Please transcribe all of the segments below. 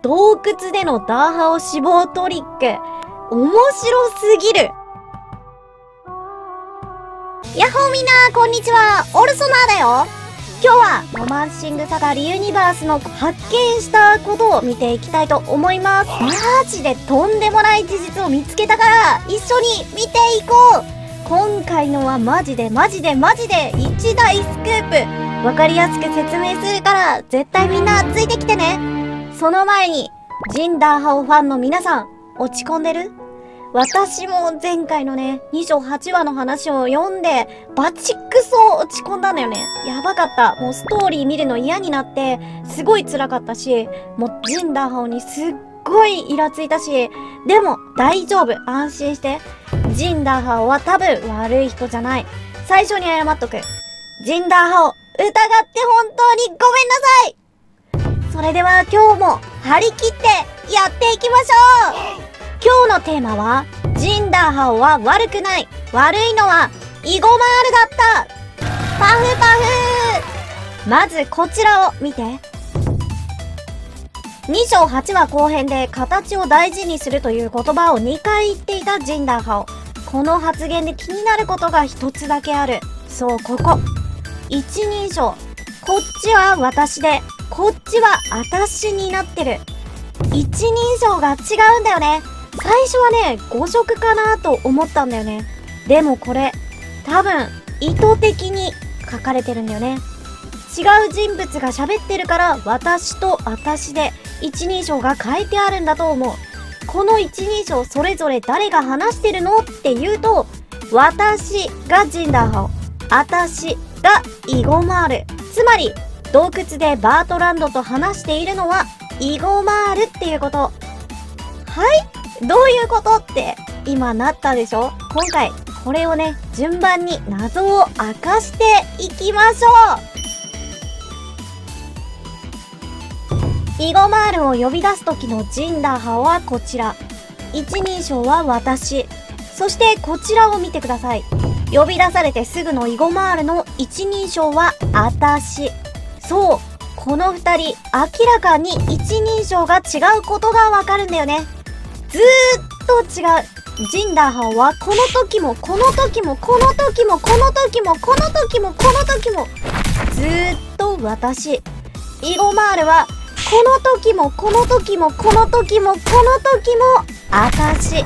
洞窟でのダーハオ死亡トリック、面白すぎる。やっほーみんな、こんにちは。オルソナーだよ。今日はロマンシングサガリユニバースの発見したことを見ていきたいと思います。マジでとんでもない事実を見つけたから、一緒に見ていこう。今回のはマジで一大スクープ。わかりやすく説明するから、絶対みんなついてきてね。その前に、ジンダーハオファンの皆さん、落ち込んでる？私も前回のね、28話の話を読んで、バチクソ落ち込んだんだよね。やばかった。もうストーリー見るの嫌になって、すごい辛かったし、もうジンダーハオにすっごいイラついたし、でも大丈夫。安心して。ジンダーハオは多分悪い人じゃない。最初に謝っとく。ジンダーハオ、疑って本当にごめんなさい。それでは今日も張り切ってやっていきましょう。今日のテーマは、ジンダーハオは悪くない。悪いのは、イゴマールだった。パフパフ。まずこちらを見て。2章8話後編で形を大事にするという言葉を2回言っていたジンダーハオ。この発言で気になることが一つだけある。そう、ここ。一人称。こっちは私で、こっちは私になってる。一人称が違うんだよね。最初はね、誤植かなと思ったんだよね。でもこれ、多分、意図的に書かれてるんだよね。違う人物が喋ってるから、私と私で一人称が書いてあるんだと思う。この一人称それぞれ誰が話してるのって言うと、私がジンダーハオ、私がイゴマール。つまり、洞窟でバートランドと話しているのは、イゴマールっていうこと。はい？どういうことって今なったでしょ？今回これをね、順番に謎を明かしていきましょう。イゴマールを呼び出す時のジンダーハオはこちら。一人称は私。そしてこちらを見てください。呼び出されてすぐのイゴマールの一人称はあたし。そう、この二人、明らかに一人称が違うことがわかるんだよね。ずーっと違う。ジンダーハオはこの時もずーっと私。イゴマールはこの時も私。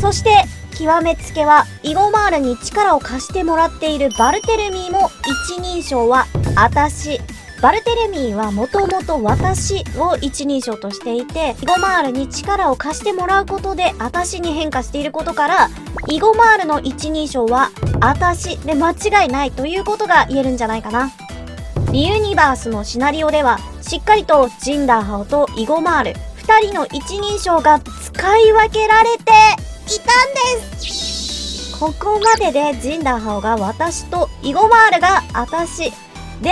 そして極めつけはイゴマールに力を貸してもらっているバルテルミーも一人称は私。バルテルミーはもともと私を一人称としていて、イゴマールに力を貸してもらうことで私に変化していることから、イゴマールの一人称は私で間違いないということが言えるんじゃないかな。リユニバースのシナリオでは、しっかりとジンダーハオとイゴマール、二人の一人称が使い分けられていたんです。ここまででジンダーハオが私とイゴマールが私で、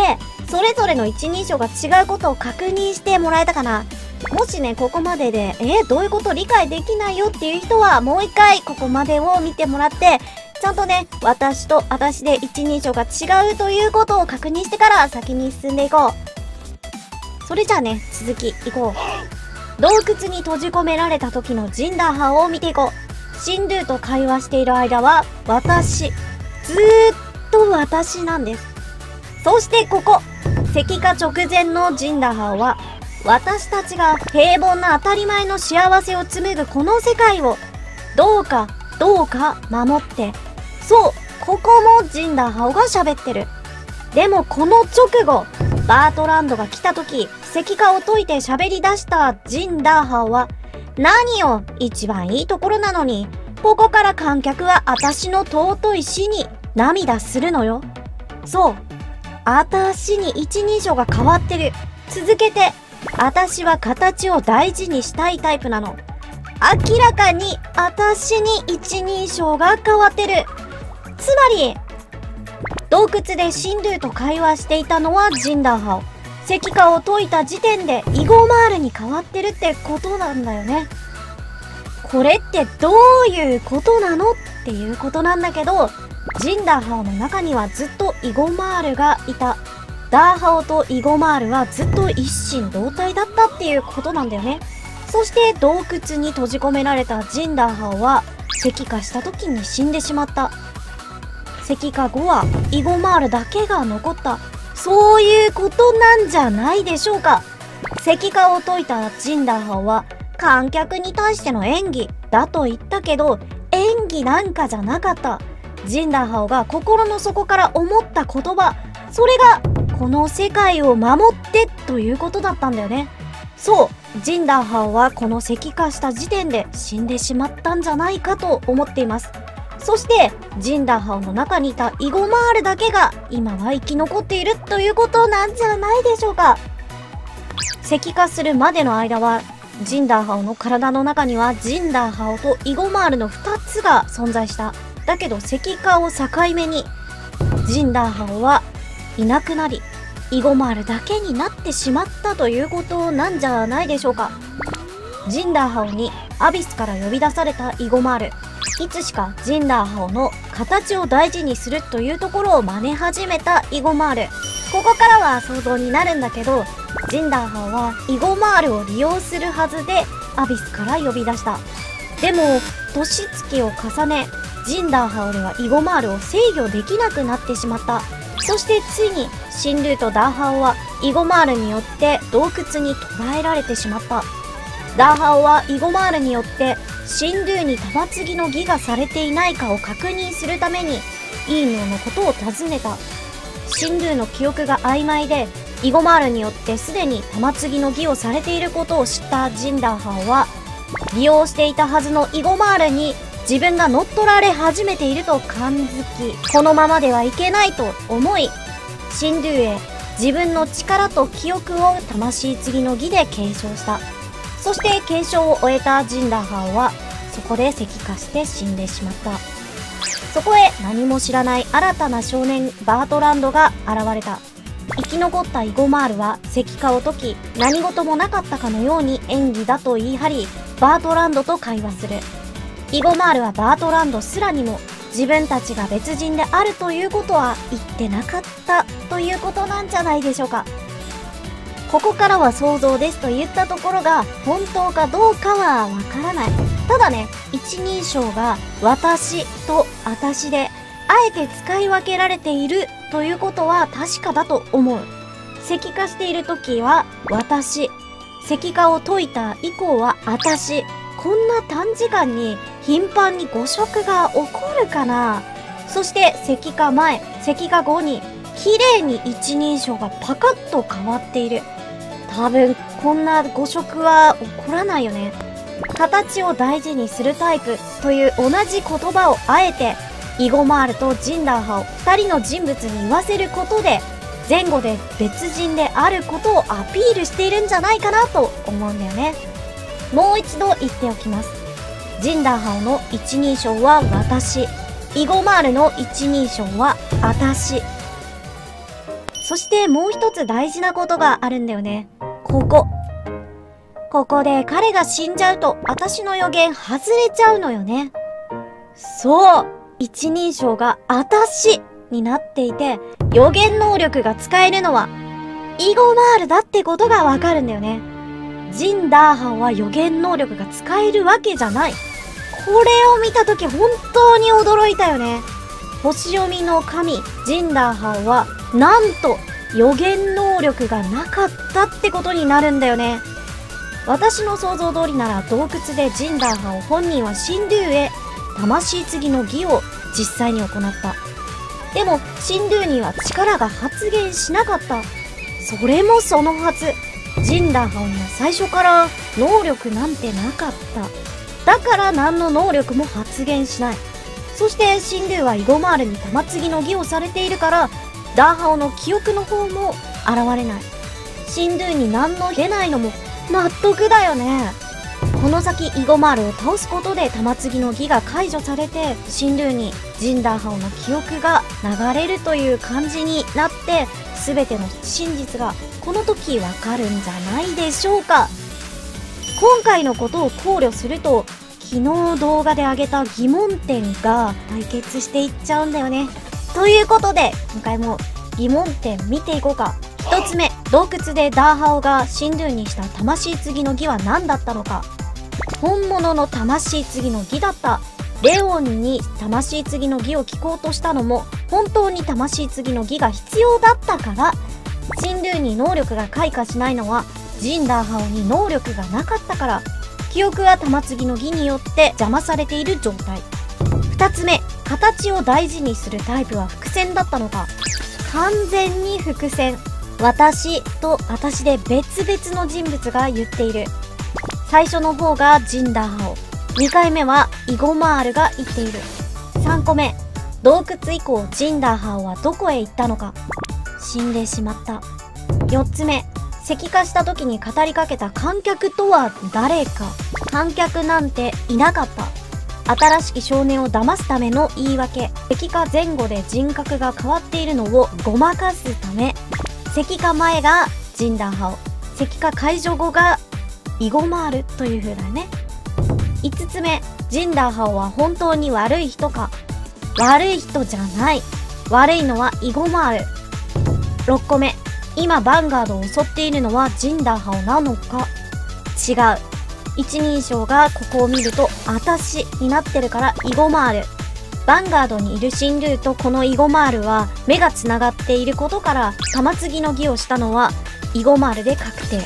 それぞれの一人称が違うことを確認してもらえたかな。もしね、ここまでで、どういうこと理解できないよっていう人は、もう一回ここまでを見てもらって、ちゃんとね、私と私で一人称が違うということを確認してから先に進んでいこう。それじゃあね、続きいこう。洞窟に閉じ込められた時のジンダーハオを見ていこう。シンドゥと会話している間は、私。ずーっと私なんです。そしてここ。石化直前のジンダーハオは、私たちが平凡な当たり前の幸せを紡ぐこの世界を、どうか守って。そう、ここもジンダーハオが喋ってる。でもこの直後、バートランドが来た時、石化を解いて喋り出したジンダーハオは、何よ、一番いいところなのに、ここから観客は私の尊い死に涙するのよ。そう。あたしに一人称が変わってる。続けて、あたしは形を大事にしたいタイプなの。明らかにあたしに一人称が変わってる。つまり、洞窟でシンドゥと会話していたのはジンダーハオ。石化を解いた時点でイゴマールに変わってるってことなんだよね。これってどういうことなのっていうことなんだけど、ジンダーハオの中にはずっとイゴマールがいた。ダーハオとイゴマールはずっと一心同体だったっていうことなんだよね。そして洞窟に閉じ込められたジンダーハオは石化した時に死んでしまった。石化後はイゴマールだけが残った。そういうことなんじゃないでしょうか。石化を解いたジンダーハオは観客に対しての演技だと言ったけど、演技なんかじゃなかった。ジンダーハオが心の底から思った言葉、それがこの世界を守ってということだったんだよね。そう、ジンダーハオはこの石化した時点で死んでしまったんじゃないかと思っています。そしてジンダーハオの中にいたイゴマールだけが今は生き残っているということなんじゃないでしょうか。石化するまでの間はジンダーハオの体の中にはジンダーハオとイゴマールの2つが存在した。だけど石化を境目にジンダーハオはいなくなり、イゴマールだけになってしまったということなんじゃないでしょうか。ジンダーハオにアビスから呼び出されたイゴマール、いつしかジンダーハオの形を大事にするというところを真似始めたイゴマール。ここからは想像になるんだけど、ジンダーハオはイゴマールを利用するはずでアビスから呼び出した。でも年月を重ね、ジンダーハオではイゴマールを制御できなくなってしまった。そしてついにシンルーとダーハオはイゴマールによって洞窟に捕らえられてしまった。ダーハオはイゴマールによってシンルーに玉継ぎの儀がされていないかを確認するためにイーニョのことを尋ねた。シンルーの記憶が曖昧で、イゴマールによってすでに玉継ぎの儀をされていることを知ったジンダーハオは、利用していたはずのイゴマールに自分が乗っ取られ始めていると感づき、このままではいけないと思い、シンドゥへ自分の力と記憶を魂継ぎの儀で継承した。そして継承を終えたジンダーハオはそこで石化して死んでしまった。そこへ何も知らない新たな少年バートランドが現れた。生き残ったイゴマールは石化を解き、何事もなかったかのように演技だと言い張り、バートランドと会話する。イゴマールはバートランドすらにも自分たちが別人であるということは言ってなかったということなんじゃないでしょうか。ここからは想像ですと言ったところが本当かどうかはわからない。ただね、一人称が私と私であえて使い分けられているということは確かだと思う。石化している時は私、石化を解いた以降は私、こんな短時間に頻繁に誤植が起こるかな。そして石化前、石化後に綺麗に一人称がパカッと変わっている。多分こんな誤植は起こらないよね。形を大事にするタイプという同じ言葉をあえてイゴマールとジンダーハオ2人の人物に言わせることで、前後で別人であることをアピールしているんじゃないかなと思うんだよね。もう一度言っておきます。ジンダーハオの一人称は私、イゴマールの一人称はあたし。そしてもう一つ大事なことがあるんだよね。ここで彼が死んじゃうと私の予言外れちゃうのよね。そう、一人称があたしになっていて、予言能力が使えるのはイゴマールだってことがわかるんだよね。ジンダーハオは予言能力が使えるわけじゃない。これを見たとき本当に驚いたよね。星読みの神、ジンダーハオはなんと予言能力がなかったってことになるんだよね。私の想像通りなら洞窟でジンダーハオ本人は神竜へ魂継ぎの儀を実際に行った。でも神竜には力が発現しなかった。それもそのはず。ジンダーハオには最初から能力なんてなかった。だから何の能力も発現しない。そして神竜はイゴマールに玉継ぎの儀をされているから、ダーハオの記憶の方も現れない。神竜に何の出ないのも納得だよね。この先イゴマールを倒すことで玉継ぎの儀が解除されて、神竜にジンダーハオの記憶が流れるという感じになって、全ての真実がこの時わかるんじゃないでしょうか。今回のことを考慮すると、昨日動画で上げた疑問点が対決していっちゃうんだよね。ということで今回も疑問点見ていこうか。1つ目、洞窟でダーハオが神龍にした魂継ぎの儀は何だったのか。本物の魂継ぎの儀だったレオンに魂継ぎの儀を聞こうとしたのも、本当に魂継ぎの儀が必要だったから。神龍に能力が開花しないのはジンダーハオに能力がなかったから。記憶は玉継ぎの儀によって邪魔されている状態。2つ目、形を大事にするタイプは伏線だったのか。完全に伏線。私と私で別々の人物が言っている。最初の方がジンダーハオ、2回目はイゴマールが言っている。3個目、洞窟以降ジンダーハオはどこへ行ったのか。死んでしまった。4つ目、石化した時に語りかけた観客とは誰か。観客なんていなかった。新しき少年を騙すための言い訳。石化前後で人格が変わっているのをごまかすため。石化前がジンダーハオ、石化解除後がイゴマールという風だよね。5つ目、ジンダーハオは本当に悪い人か。悪い人じゃない。悪いのはイゴマール。6個目、今ヴァンガードを襲っているのはジンダーハオなのか。違う。一人称がここを見ると「あたし」になってるからイゴマール。ヴァンガードにいる神龍とこのイゴマールは目がつながっていることから、玉継ぎの儀をしたのはイゴマールで確定。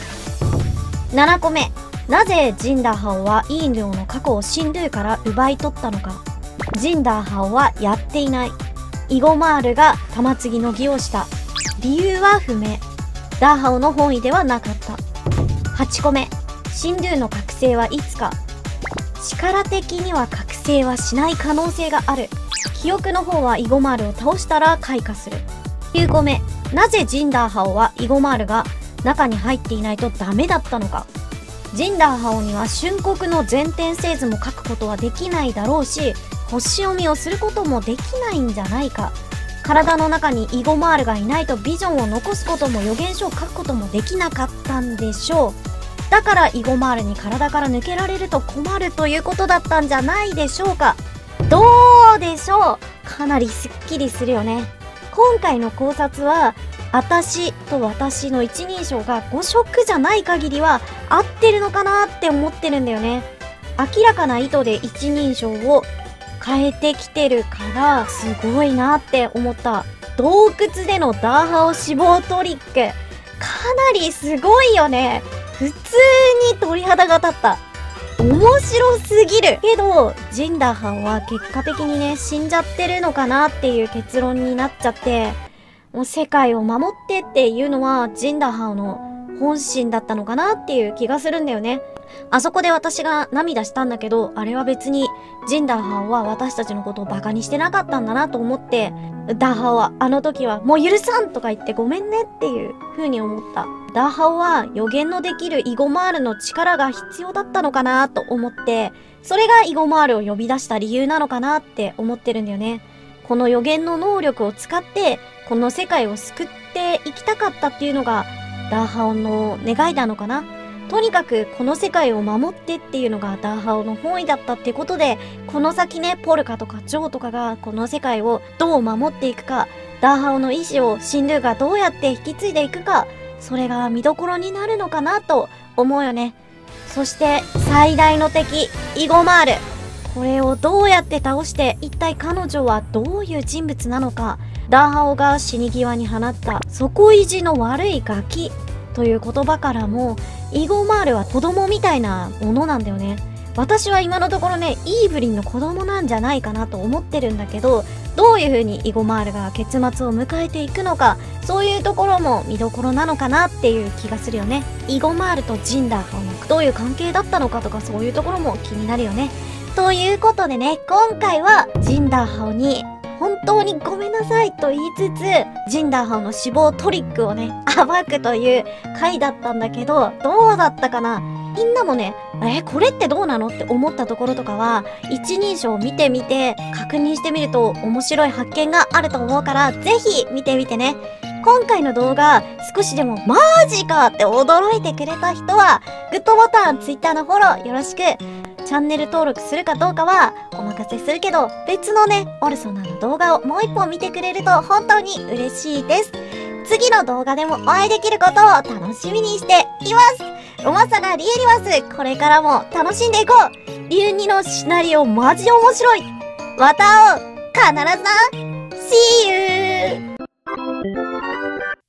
7個目、なぜジンダーハオはイーリョウの過去を神龍から奪い取ったのか。ジンダーハオはやっていない。イゴマールが玉継ぎの儀をした。理由は不明。ダーハオの本意ではなかった。8個目、神龍の覚醒はいつか。力的には覚醒はしない可能性がある。記憶の方はイゴマールを倒したら開花する。9個目、なぜジンダーハオはイゴマールが中に入っていないとダメだったのか。ジンダーハオには瞬刻の前転製図も書くことはできないだろうし、星読みをすることもできないんじゃないか。体の中にイゴマールがいないとビジョンを残すことも予言書を書くこともできなかったんでしょう。だからイゴマールに体から抜けられると困るということだったんじゃないでしょうか。どうでしょう。かなりすっきりするよね。今回の考察は、私と私の一人称が誤植じゃない限りは合ってるのかなって思ってるんだよね。明らかな意図で一人称を変えてきてるからすごいなって思った。洞窟でのダーハオ死亡トリック、かなりすごいよね。普通に鳥肌が立った。面白すぎるけど、ジンダーハオは結果的にね、死んじゃってるのかなっていう結論になっちゃって、もう世界を守ってっていうのはジンダーハオの本心だったのかなっていう気がするんだよね。あそこで私が涙したんだけど、あれは別にジンダーハオは私たちのことをバカにしてなかったんだなと思って、ダーハオはあの時は「もう許さん!」とか言ってごめんねっていう風に思った。ダーハオは予言のできるイゴマールの力が必要だったのかなと思って、それがイゴマールを呼び出した理由なのかなって思ってるんだよね。この予言の能力を使ってこの世界を救っていきたかったっていうのがダーハオの願いなのかな。とにかくこの世界を守ってっていうのがダーハオの本意だったってことで、この先ね、ポルカとかジョーとかがこの世界をどう守っていくか、ダーハオの意志を神龍がどうやって引き継いでいくか、それが見どころになるのかなと思うよね。そして最大の敵イゴマール、これをどうやって倒して、一体彼女はどういう人物なのか。ダーハオが死に際に放った底意地の悪いガキという言葉からも、イゴマールは子供みたいなものなんだよね。私は今のところね、イーブリンの子供なんじゃないかなと思ってるんだけど、どういう風にイゴマールが結末を迎えていくのか、そういうところも見どころなのかなっていう気がするよね。イゴマールとジンダーハオがどういう関係だったのかとか、そういうところも気になるよね。ということでね、今回はジンダーハオに本当にごめんなさいと言いつつ、ジンダーハオの死亡トリックをね、暴くという回だったんだけど、どうだったかな。みんなもね、これってどうなのって思ったところとかは、一人称を見てみて、確認してみると面白い発見があると思うから、ぜひ見てみてね。今回の動画、少しでもマジかって驚いてくれた人は、グッドボタン、ツイッターのフォローよろしく。チャンネル登録するかどうかはお任せするけど、別のね、オルソナの動画をもう一本見てくれると本当に嬉しいです。次の動画でもお会いできることを楽しみにしています。おまさらリエリマス、これからも楽しんでいこう。竜2のシナリオマジ面白い。また会おう。必ずな。See you!